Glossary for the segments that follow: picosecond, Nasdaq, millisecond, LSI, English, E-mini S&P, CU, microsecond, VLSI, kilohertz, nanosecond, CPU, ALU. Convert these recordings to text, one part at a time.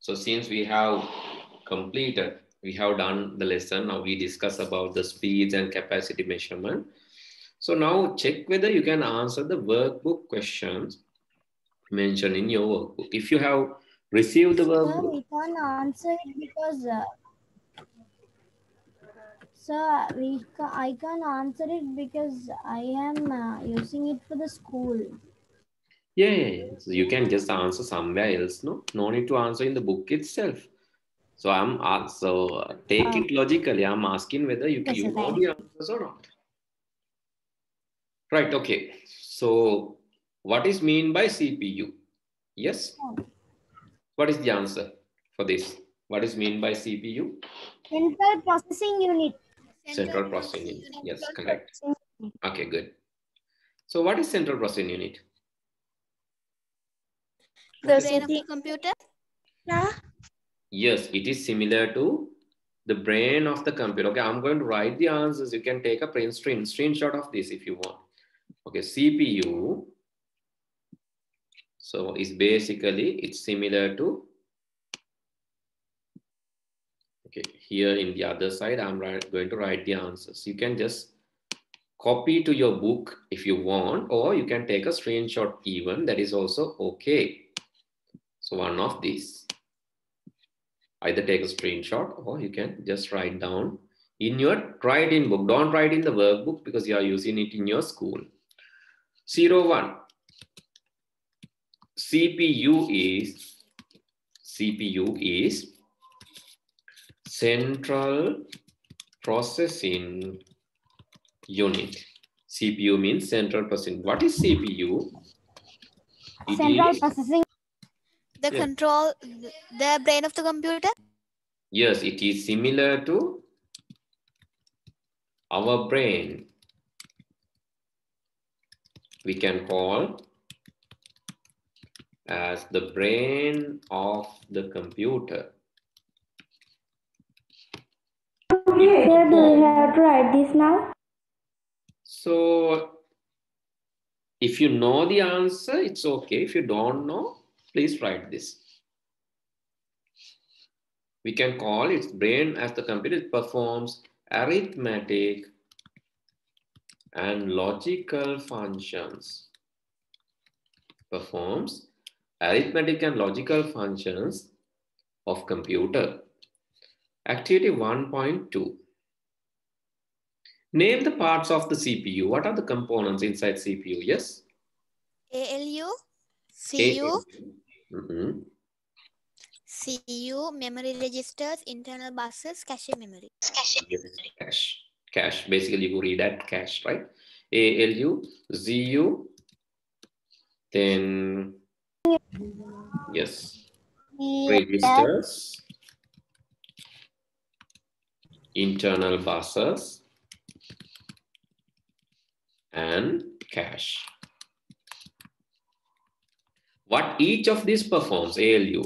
So since we have completed, we have done the lesson. Now we discuss about the speeds and capacity measurement. So now check whether you can answer the workbook questions mentioned in your workbook. If you have received the workbook. We can't answer it because, sir, I can't answer it because I am using it for the school. Yeah, so you can just answer somewhere else, no? No need to answer in the book itself. So I'm take it logically. I'm asking whether you can know the answers or not. Right. Okay. So what is mean by CPU? Yes. What is the answer for this? What is mean by CPU? Central processing unit. Central processing unit. Yes, correct. Okay, good. So what is central processing unit? The brain of the computer. Yeah. Yes, it is similar to the brain of the computer. Okay, I'm going to write the answers. You can take a print screenshot of this if you want. Okay, CPU. So it's basically, it's similar to, okay, here in the other side, I'm going to write the answers. You can just copy to your book if you want, or you can take a screenshot even, that is also okay. So one of these. Either take a screenshot or you can just write down in your tried-in book. Don't write in the workbook because you are using it in your school. 01. CPU is central processing unit. CPU means central processing. What is CPU? Central processing. The control, the brain of the computer? Yes, it is similar to our brain. We can call as the brain of the computer. Okay, so do you have to write this now? So, if you know the answer, it's okay. If you don't know, please write this. We can call its brain as the computer. It performs arithmetic and logical functions. Performs arithmetic and logical functions of computer. Activity 1.2. Name the parts of the CPU. What are the components inside CPU? Yes? ALU, CU. Mm-hmm. CU, memory registers, internal buses, cache memory. Cache. Basically, you read that cache, right? ALU, ZU, then yes, registers, internal buses, and cache. What each of these performs, ALU,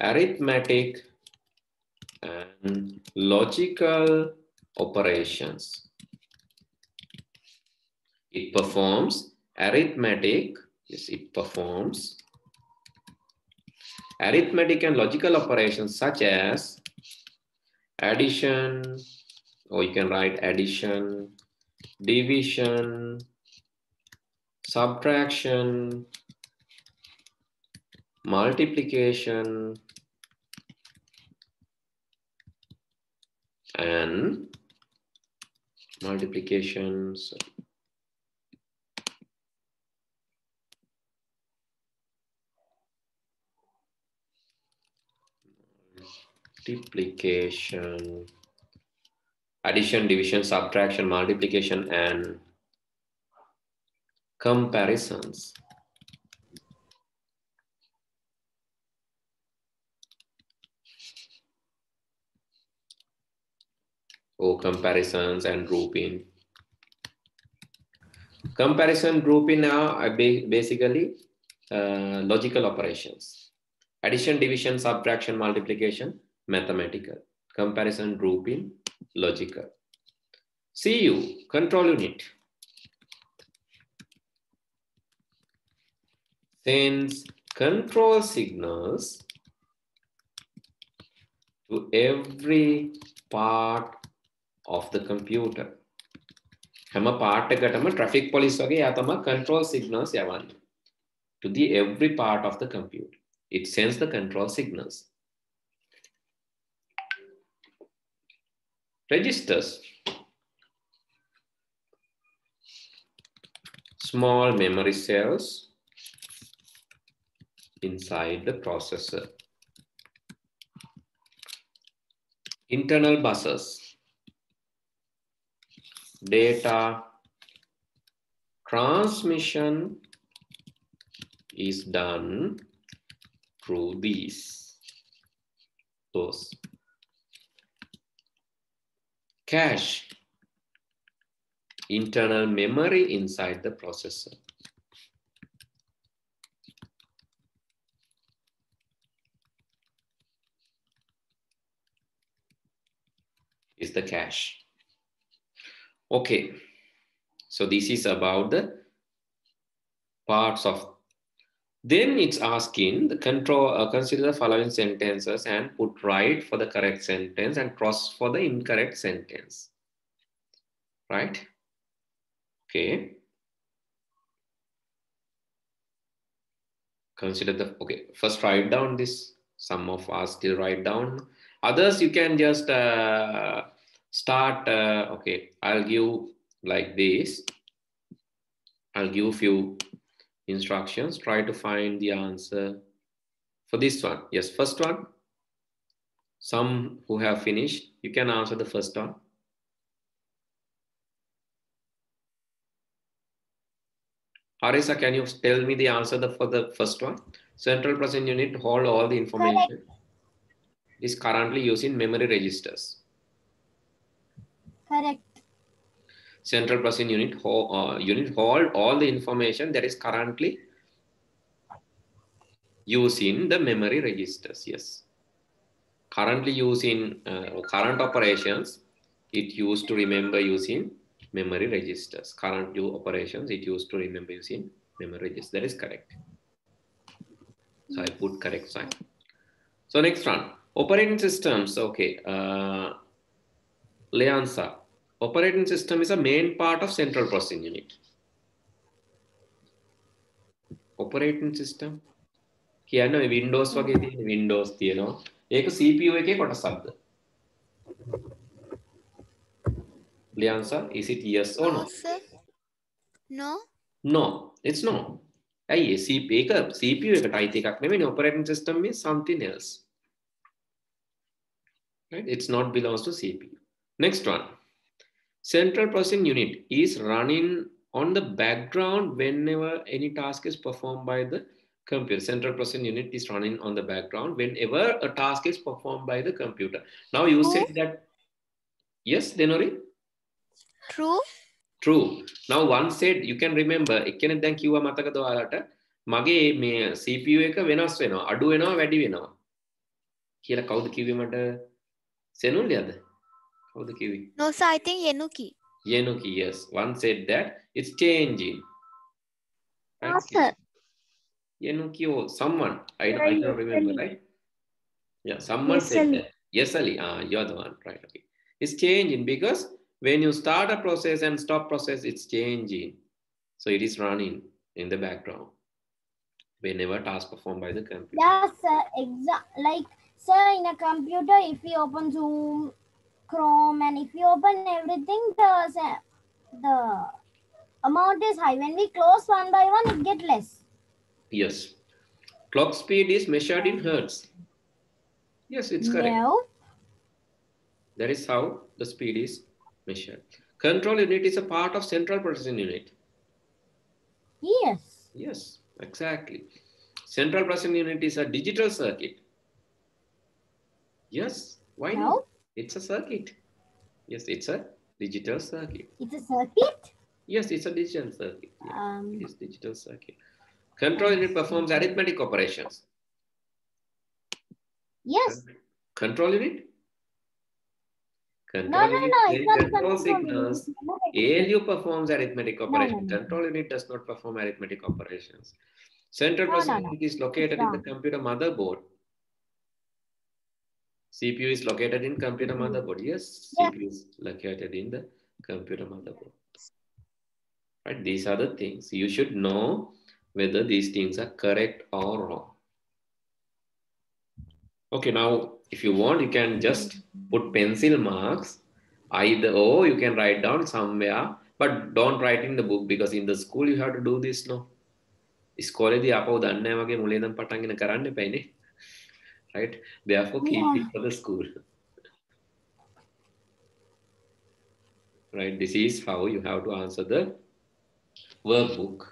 arithmetic and logical operations. It performs arithmetic, yes, it performs arithmetic and logical operations such as addition, or you can write addition, division, subtraction, multiplication, and multiplications. Multiplication, addition, division, subtraction, multiplication, and comparisons. Oh, comparisons and grouping. Comparison, grouping are basically logical operations. Addition, division, subtraction, multiplication, mathematical. Comparison, grouping, logical. CU, control unit. Sends control signals to every part of the computer. Hama part ekatama traffic police wage yatama control signals yawanne to the every part of the computer. It sends the control signals. Registers, small memory cells inside the processor. Internal buses, data transmission is done through these. Those. Cache, internal memory inside the processor. Is the cache. Okay, so this is about the parts of. Then it's asking the control, consider the following sentences and put right for the correct sentence and cross for the incorrect sentence. Right? Okay. Consider the, okay, first write down this. Some of us still write down. Others you can just start, okay, I'll give like this. I'll give few instructions, try to find the answer for this one. Yes, first one, some who have finished, you can answer the first one. Harisa, can you tell me the answer for the first one? Central processing unit hold all the information. Is currently using memory registers. Correct. Central processing unit hold all the information that is currently using the memory registers. Yes. Currently using current operations, it used to remember using memory registers. Current operations, it used to remember using memory registers. That is correct. So I put correct sign. So next one. Operating systems, okay, Leansa, operating system is a main part of central processing unit. Operating system, here no Windows, Windows, you know, CPU, Leansa, is it yes or no? No. No, it's no. CPU, operating system is something else. Right? It's not belongs to CPU. Next one. Central processing unit is running on the background whenever any task is performed by the computer. Central processing unit is running on the background whenever a task is performed by the computer. Now you said that. Yes, Denori? True. True. Now one said, you can remember, CPU no, sir, I think Yenuki. Yenuki, yes. One said that it's changing. No, sir. Yenuki, oh, someone. I don't remember, right? Yeah, someone said that. Yes, Ali. Ah, you're the one, right? Okay. It's changing because when you start a process and stop process, it's changing. So it is running in the background whenever task performed by the computer. Yeah, sir. Exactly. Like, sir, in a computer, if you open Zoom, Chrome, and if you open everything, the amount is high. When we close one by one, it gets less. Yes. Clock speed is measured in hertz. Yes, it's correct. No. That is how the speed is measured. Control unit is a part of central processing unit. Yes. Yes, exactly. Central processing unit is a digital circuit. Yes. Why no? Not? It's a circuit. Yes, it's a digital circuit. It's a circuit? Yes, it's a digital circuit. Yeah. It's digital circuit. Control unit performs arithmetic operations. Yes. Control unit? Control unit control signals. ALU performs arithmetic operations. Control unit does not perform arithmetic operations. Central processing unit is located in the computer motherboard. CPU is located in computer motherboard. Yes, yeah. CPU is located in the computer motherboard. Right? These are the things. You should know whether these things are correct or wrong. Okay, now if you want, you can just put pencil marks either, or you can write down somewhere, but don't write in the book, because in the school you have to do this now. Right? Therefore, keep it for the school. Right? This is how you have to answer the workbook.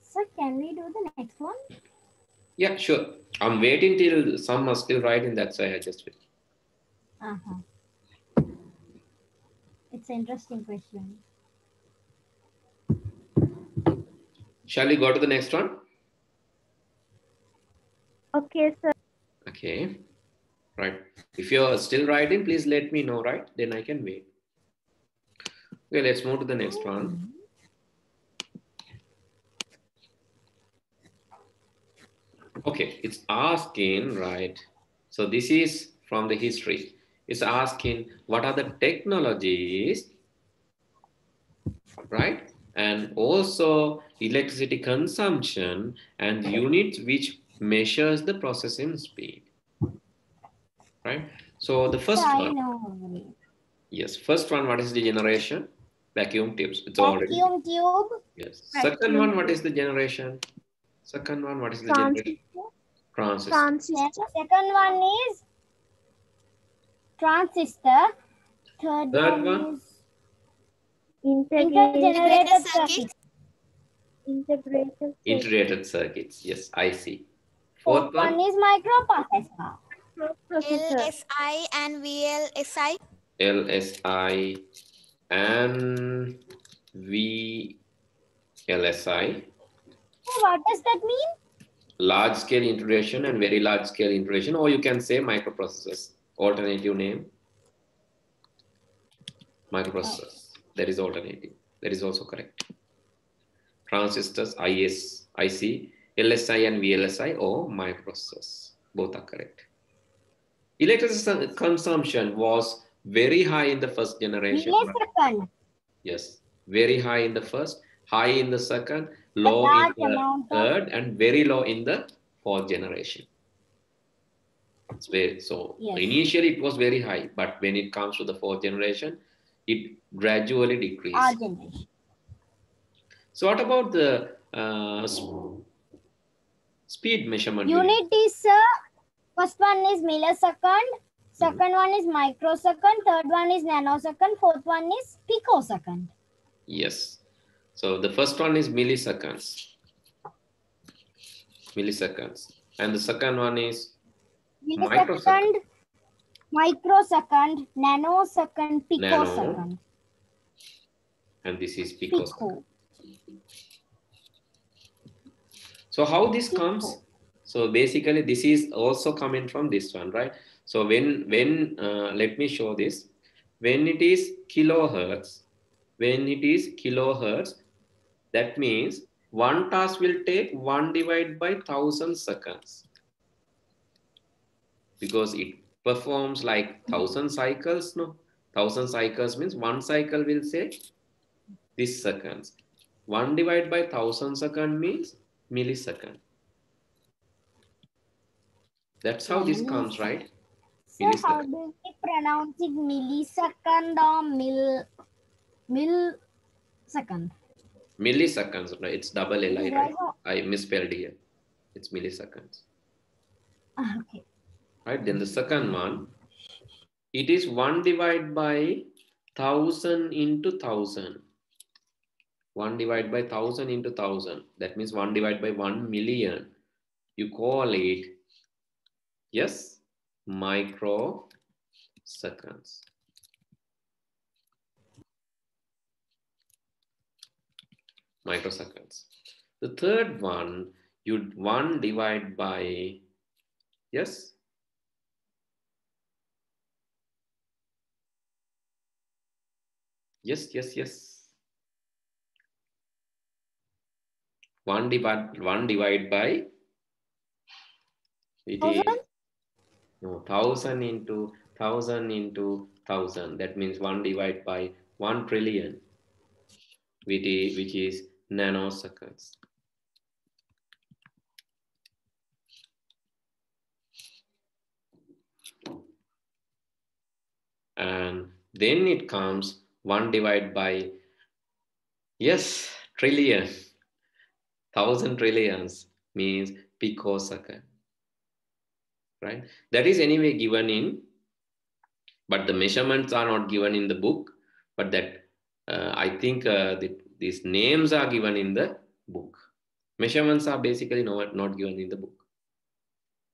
Sir, can we do the next one? Yeah, sure. I'm waiting till some are still writing. That's why I just wait. It's an interesting question. Shall we go to the next one? Okay, sir. Okay. Right. If you're still writing, please let me know, right? Then I can wait. Okay, let's move to the next one. Okay, it's asking, right? So this is from the history. It's asking what are the technologies, right? And also electricity consumption and units which measures the processing speed, right? So the first one. Yes, first one, what is the generation? Vacuum tubes. It's already. Vacuum tube. Yes. Second one, what is the generation? Second one, what is the generation? Transistor. Transistor. Second one is transistor. Third one is integrated circuits. Integrated circuits. Yes, I see. Fourth one is microprocessor. LSI and VLSI. LSI and VLSI. What does that mean? Large scale integration and very large scale integration, or you can say microprocessors. Alternative name, microprocessors. That is alternative. That is also correct. Transistors, IS, IC, LSI and VLSI, or microprocessors. Both are correct. Electricity consumption was very high in the first generation. Millisecond. Yes, very high in the first, high in the second, low in the third, and very low in the fourth generation. So yes, initially it was very high, but when it comes to the fourth generation, it gradually decreased. So what about the speed measurement? Unit is, first one is millisecond, second one is microsecond, third one is nanosecond, fourth one is picosecond. Yes. So the first one is milliseconds. Milliseconds. And the second one is millisecond, microsecond, nanosecond, picosecond. Nano, and this is picosecond. So how this comes? So basically this is also coming from this one, right? So when let me show this. When it is kilohertz, that means one task will take 1/1000 seconds, because it performs like 1000 cycles. No, 1000 cycles means one cycle will say this seconds. 1/1000 second means millisecond. That's how this comes, right? So how do we pronounce it? Millisecond or millisecond? Milliseconds. No, it's double L-I, right? I misspelled here. It's milliseconds. Okay. Right. Then the second one, it is 1/1000 into 1000. 1/1000 into 1000. That means 1/1,000,000. You call it, yes, microseconds. Microseconds. The third one, you 1/, yes, yes, yes, yes. 1 divide by It is no 1,000 into 1,000 into 1,000. That means 1 divided by 1 trillion, which is nanoseconds. And then it comes 1 divided by trillion. 1,000 trillions means picosecond, right? That is anyway given in, but the measurements are not given in the book, but that I think these names are given in the book. Measurements are basically not given in the book,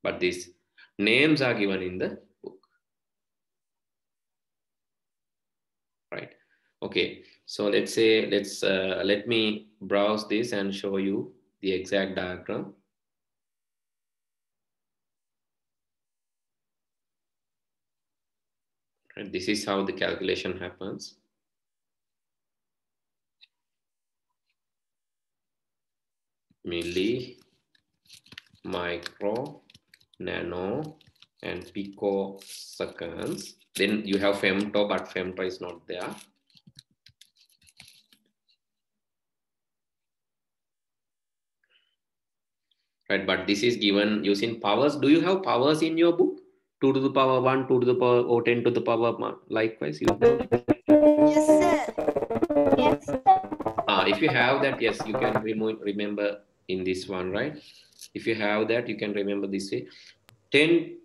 but these names are given in the book, right? Okay, so let's say, let me browse this and show you the exact diagram. And this is how the calculation happens. Milli, micro, nano, and picoseconds. Then you have femto, but femto is not there. Right, but this is given using powers. Do you have powers in your book? 2 to the power 1, 2 to the power 10 to the power 1. Likewise, you. Yes, sir. Yes, sir. If you have that, yes, you can remember in this one, right? If you have that, you can remember this way. 10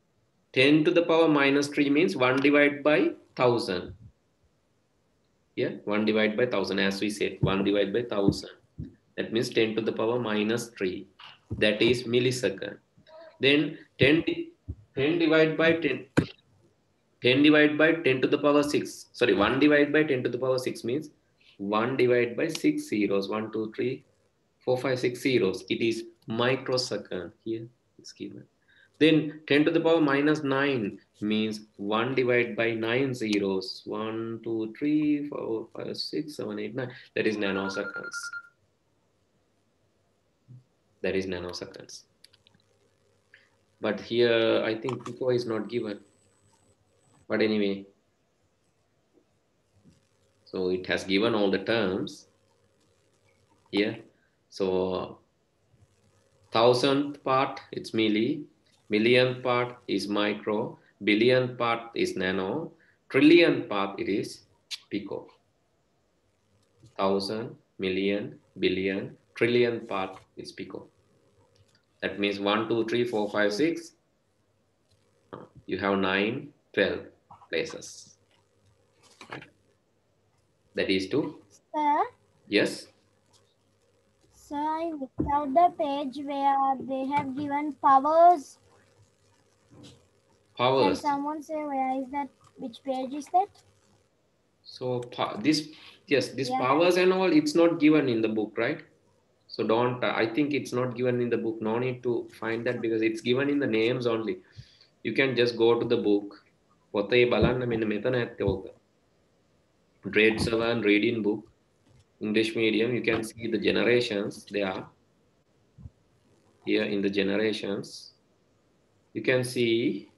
to the power -3 means 1 divided by 1,000. Yeah, 1 divided by 1,000, as we said, 1 divided by 1,000. That means 10 to the power -3. That is millisecond. Then 10 divided by 10 to the power 6. Sorry, 1 divided by 10 to the power 6 means 1 divided by 6 zeros. 1, 2, 3, 4, 5, 6 zeros. It is microsecond. Here it's given. Then 10 to the power -9 means 1 divided by 9 zeros. 1, 2, 3, 4, 5, 6, 7, 8, 9. That is nanoseconds. That is nanoseconds. But here, I think pico is not given. But anyway, so it has given all the terms here. So, 1,000th part, it's milli. Millionth part is micro. Billionth part is nano. Trillionth part, it is pico. 1,000, million, billion, trillionth part is pico. That means 1, 2, 3, 4, 5, 6. You have 9, 12 places. Right. That is 2. Sir? Yes? Sir, I looked out the page where they have given powers. Powers? Can someone say where is that? Which page is that? So, this powers and all, it's not given in the book, right? So don't, I think it's not given in the book. No need to find that because it's given in the names only. You can just go to the book. Grade 7 reading book, English medium. You can see the generations. They are here in the generations. You can see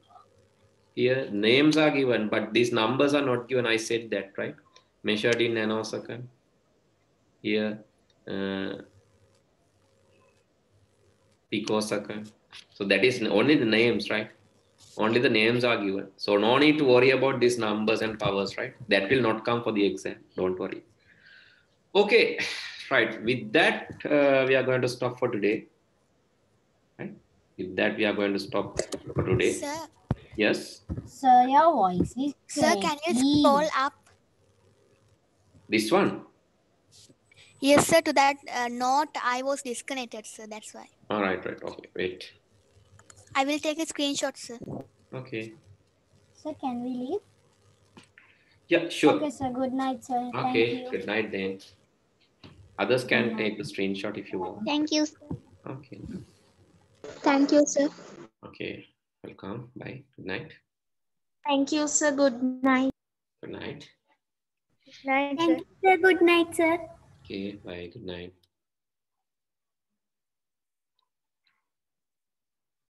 here names are given, but these numbers are not given. I said that, right? Measured in nanosecond. Here. Picosecond. So that is only the names, right? Only the names are given. So no need to worry about these numbers and powers, right? That will not come for the exam. Don't worry. Okay, right. With that, we are going to stop for today. Right? With that, we are going to stop for today. Sir. Yes. Sir, your voice is crazy. Sir, can you scroll up? This one. Yes, sir, to that note, I was disconnected, sir, that's why. All right, right, okay, wait. I will take a screenshot, sir. Okay. Sir, can we leave? Yeah, sure. Okay, sir, good night, sir. Okay, thank you. Good night then. Others can take the screenshot if you want. Thank you, sir. Okay. Thank you, sir. Okay, welcome, bye, good night. Thank you, sir, good night. Good night. Good night, sir. Thank you, sir, good night, sir. Okay, bye, good night.